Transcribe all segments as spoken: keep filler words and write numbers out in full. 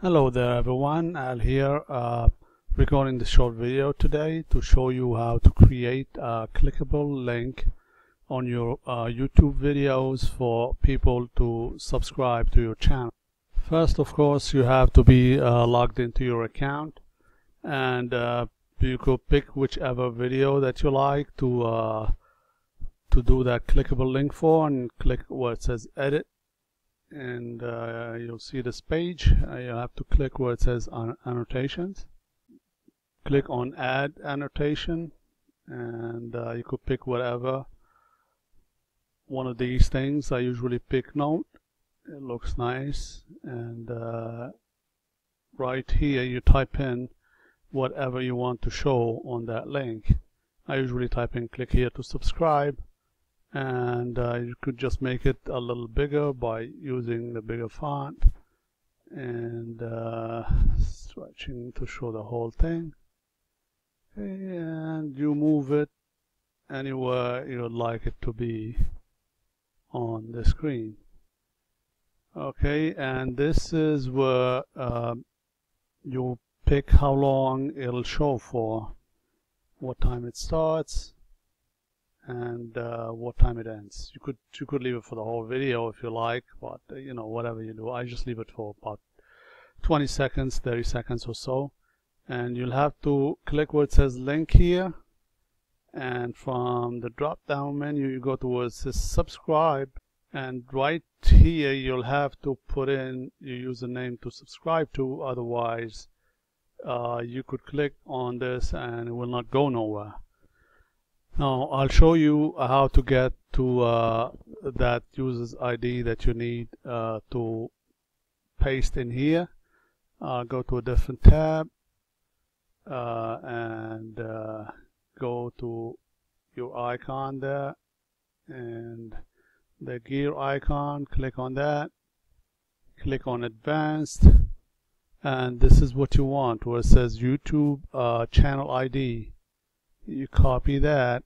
Hello there everyone, Al here, uh, recording this short video today to show you how to create a clickable link on your uh, YouTube videos for people to subscribe to your channel. First, of course, you have to be uh, logged into your account, and uh, you could pick whichever video that you like to uh, to do that clickable link for, and click where it says edit. And uh, you'll see this page. Uh, you have to click where it says annotations. Click on add annotation, and uh, you could pick whatever one of these things. I usually pick note. It looks nice. And uh, right here you type in whatever you want to show on that link. I usually type in click here to subscribe. And uh, you could just make it a little bigger by using the bigger font and uh, stretching to show the whole thing, and you move it anywhere you'd like it to be on the screen. Okay, and this is where uh, you pick how long it'll show for, what time it starts, and uh, what time it ends. You could you could leave it for the whole video if you like, but uh, you know, whatever you do. I just leave it for about twenty seconds, thirty seconds or so, and you'll have to click where it says link here, and from the drop down menu you go to where it says subscribe, and right here you'll have to put in your username to subscribe to, otherwise uh, you could click on this and it will not go nowhere. Now I'll show you how to get to uh, that user's I D that you need uh, to paste in here. Uh, go to a different tab uh, and uh, go to your icon there and the gear icon. Click on that. Click on advanced, and this is what you want, where it says YouTube uh, channel I D. You copy that.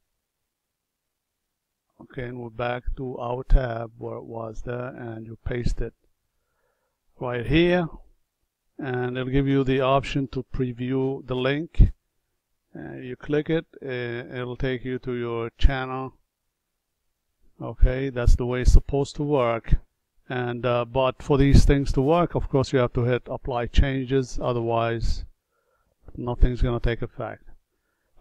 Okay, and we're back to our tab where it was there, and you paste it right here, and it'll give you the option to preview the link, and you click it, and it'll take you to your channel. Okay, that's the way it's supposed to work, and uh, but for these things to work, of course you have to hit apply changes, otherwise nothing's gonna take effect.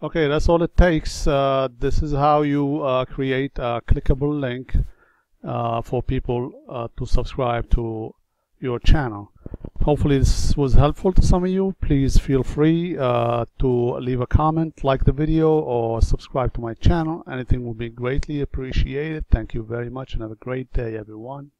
Okay, that's all it takes. Uh, this is how you uh, create a clickable link uh, for people uh, to subscribe to your channel. Hopefully this was helpful to some of you. Please feel free uh, to leave a comment, like the video, or subscribe to my channel. Anything will be greatly appreciated. Thank you very much, and have a great day, everyone.